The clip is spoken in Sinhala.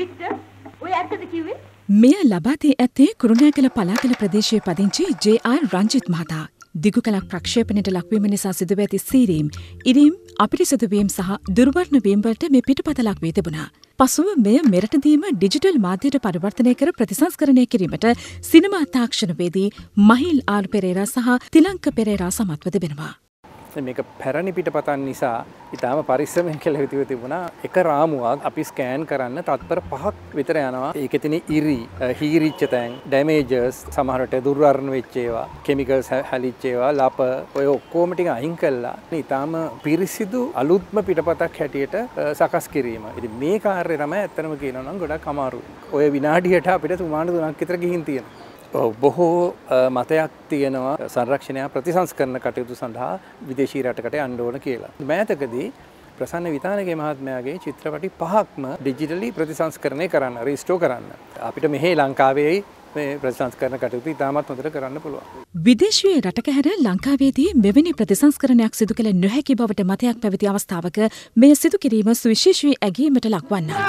Victor, ඔය ඇත්තද කිව්වේ? මෙය ලබා දී ඇත්තේ කුරුණෑගල පලාකල ප්‍රදේශයේ පදිංචි ජේ.ආර් රංජිත් මහතා. දිගු කලක් ප්‍රක්ෂේපණයට ලක්වීම නිසා සිදුව ඇති සීරීම්, ඉරීම්, අපිරිසිදු වීම සහ දුර්වර්ණ වීම වලට මේ පිටපත ලක් වී තිබුණා. පසුව මෙය මෙරටදීම ඩිජිටල් මාධ්‍යයට පරිවර්තනය කර ප්‍රතිසංස්කරණය කිරීමට සිනමා තාක්ෂණවේදී මහිල් ආර් පෙරේරා සහ තිලංක පෙරේරා සමත්ව තිබෙනවා. මේක පැරණි පිටපතන් නිසා ඉතාම පරිස්සමෙන් කෙළෙවි තිබුණා. එක රාමුවක් අපි ස්කෑන් කරන්න තත්පර 5ක් විතර යනවා. ඒකේ තියෙන ඉරි, හීරිච්ච තැන්, ඩැමේජස්, සමහරට දුර්වර්ණ වෙච්ච ඒවා, කිමිකල්ස් හැලිච්ච ඒවා, ලප ඔය ඔක්කොම ටික අයින් කළා. ඉතාම පිරිසිදු අලුත්ම පිටපතක් හැටියට සකස් කිරීම. ඉතින් මේ කාර්යය තමයි ඇත්තම කියනවා නම් ගොඩක් අමාරුයි. ඔය විනාඩියට අපිට 3-3ක් විතර ගිහින් තියෙනවා. බොහෝ මතයක් තියෙනවා සංරක්ෂණය ප්‍රතිසංස්කරණ කටයුතු සඳහා විදේශී රටකට යන්න ඕන කියලා. මෑතකදී ප්‍රසන්න විතානගේ මහත්මයාගේ චිත්‍රපටි 5ක්ම ඩිජිටලි ප්‍රතිසංස්කරණය කරන්න, රීස්ටෝ කරන්න. අපිට මෙහි ලංකාවේ මේ ප්‍රතිසංස්කරණ කටයුතු ඉතාමත් හොඳට කරන්න පුළුවන්. විදේශීය රටක හැර ලංකාවේදී මෙවැනි ප්‍රතිසංස්කරණයක් සිදු කළ නොහැකි බවට මතයක් පැවති අවස්ථාවක මේ සිදු කිරීම සුවිශේෂී ඇගීමට ලක්වන්නා.